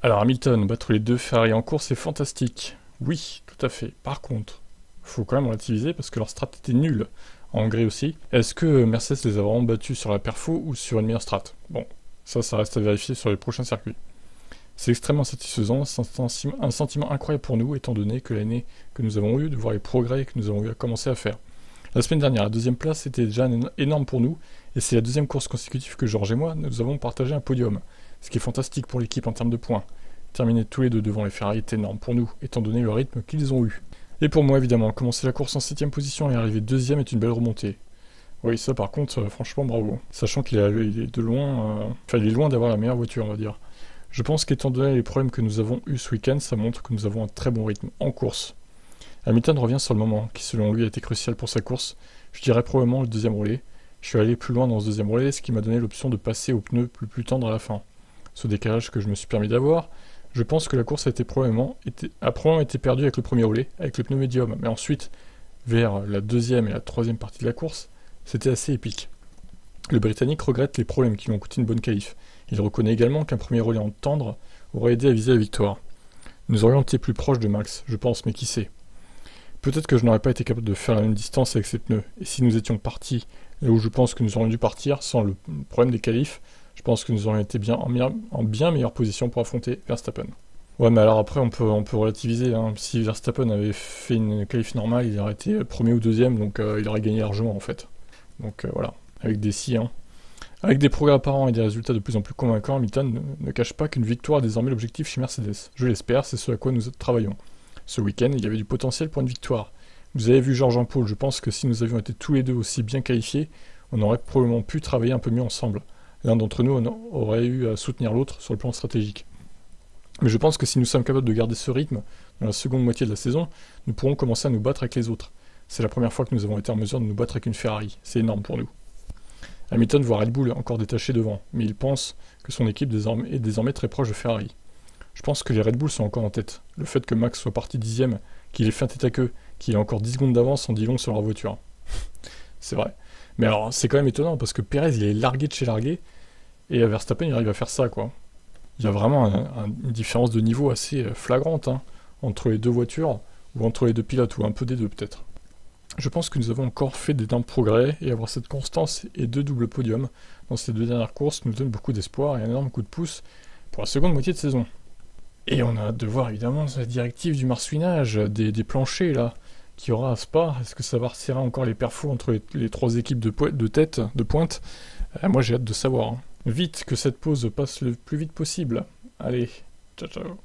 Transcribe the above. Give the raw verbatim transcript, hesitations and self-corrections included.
Alors Hamilton, battre les deux Ferrari en course, c'est fantastique. Oui, tout à fait. Par contre, faut quand même relativiser parce que leur strat était nulle. En Hongrie aussi. Est-ce que Mercedes les a vraiment battus sur la perfo ou sur une meilleure strat? Bon, ça, ça reste à vérifier sur les prochains circuits. C'est extrêmement satisfaisant, c'est un sentiment incroyable pour nous, étant donné que l'année que nous avons eue, de voir les progrès que nous avons eu à commencer à faire. La semaine dernière, la deuxième place était déjà énorme pour nous, et c'est la deuxième course consécutive que Georges et moi, nous avons partagé un podium, ce qui est fantastique pour l'équipe en termes de points. Terminer tous les deux devant les Ferrari est énorme pour nous, étant donné le rythme qu'ils ont eu. Et pour moi, évidemment, commencer la course en septième position et arriver deuxième est une belle remontée. Oui, ça par contre, euh, franchement, bravo. Sachant qu'il est de loin, euh, enfin, il est loin d'avoir la meilleure voiture, on va dire. Je pense qu'étant donné les problèmes que nous avons eus ce week-end, ça montre que nous avons un très bon rythme en course. Hamilton revient sur le moment, qui selon lui a été crucial pour sa course. Je dirais probablement le deuxième relais. Je suis allé plus loin dans ce deuxième relais, ce qui m'a donné l'option de passer au pneu plus, plus tendre à la fin. Ce décalage que je me suis permis d'avoir, je pense que la course a, été probablement, été, a probablement été perdue avec le premier relais, avec le pneu médium. Mais ensuite, vers la deuxième et la troisième partie de la course, c'était assez épique. Le Britannique regrette les problèmes qui lui ont coûté une bonne qualif. Il reconnaît également qu'un premier relais en tendre aurait aidé à viser la victoire. Nous aurions été plus proches de Max, je pense, mais qui sait. Peut-être que je n'aurais pas été capable de faire la même distance avec ces pneus, et si nous étions partis là où je pense que nous aurions dû partir sans le problème des qualifs, je pense que nous aurions été bien, en, meilleur, en bien meilleure position pour affronter Verstappen. Ouais, mais alors après on peut, on peut relativiser, hein. Si Verstappen avait fait une qualif normale, il aurait été premier ou deuxième, donc euh, il aurait gagné largement en fait. Donc euh, voilà, avec des si, hein. Avec des progrès apparents et des résultats de plus en plus convaincants, Hamilton ne, ne cache pas qu'une victoire est désormais l'objectif chez Mercedes. Je l'espère, c'est ce à quoi nous travaillons. Ce week-end, il y avait du potentiel pour une victoire. Vous avez vu Jean-Paul, je pense que si nous avions été tous les deux aussi bien qualifiés, on aurait probablement pu travailler un peu mieux ensemble. L'un d'entre nous aurait eu à soutenir l'autre sur le plan stratégique. Mais je pense que si nous sommes capables de garder ce rythme dans la seconde moitié de la saison, nous pourrons commencer à nous battre avec les autres. C'est la première fois que nous avons été en mesure de nous battre avec une Ferrari. C'est énorme pour nous. Hamilton voit Red Bull encore détaché devant, mais il pense que son équipe désormais est désormais très proche de Ferrari. Je pense que les Red Bull sont encore en tête. Le fait que Max soit parti dixième, qu'il ait fait un tête à queue, qu'il ait encore dix secondes d'avance en dit long sur leur voiture. C'est vrai. Mais alors, c'est quand même étonnant parce que Perez, il est largué de chez largué, et Verstappen, il arrive à faire ça, quoi. Il y a vraiment un, un, une différence de niveau assez flagrante, hein, entre les deux voitures, ou entre les deux pilotes, ou un peu des deux, peut-être. Je pense que nous avons encore fait d'énormes progrès, et avoir cette constance et deux doubles podiums dans ces deux dernières courses nous donne beaucoup d'espoir et un énorme coup de pouce pour la seconde moitié de saison. Et on a hâte de voir, évidemment, la directive du marsouinage, des, des planchers, là, qu'il y aura à Spa. Est-ce que ça va resserrer encore les perfos entre les, les trois équipes de, de tête, de pointe? euh, Moi, j'ai hâte de savoir. Hein. Vite, que cette pause passe le plus vite possible. Allez, ciao, ciao.